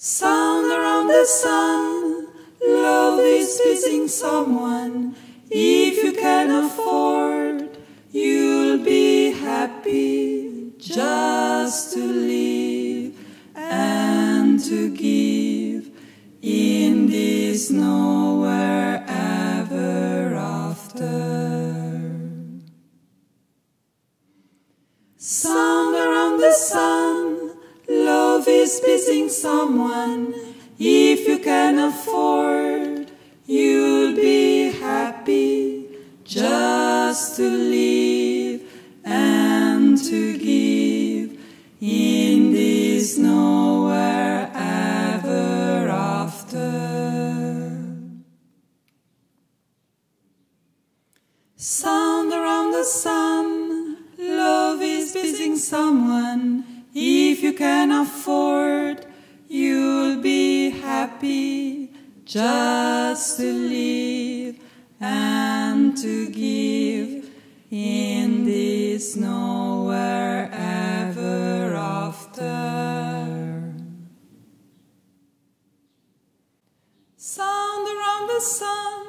Sound around the sun, love is missing someone. If you can afford, you'll be happy just to live and to give in this nowhere ever after. Sound around the sun, love is missing someone. If you can afford, you'll be happy just to live and to give in this nowhere ever after. Sound around the sun, love is missing someone. If you can afford, you'll be happy just to live and to give in this nowhere ever after. Sound around the sun,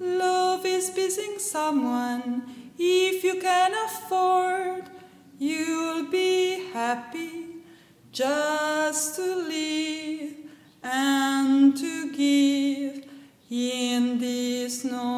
love is missing someone. If you can afford, you'll be happy just to live and to give in this noise.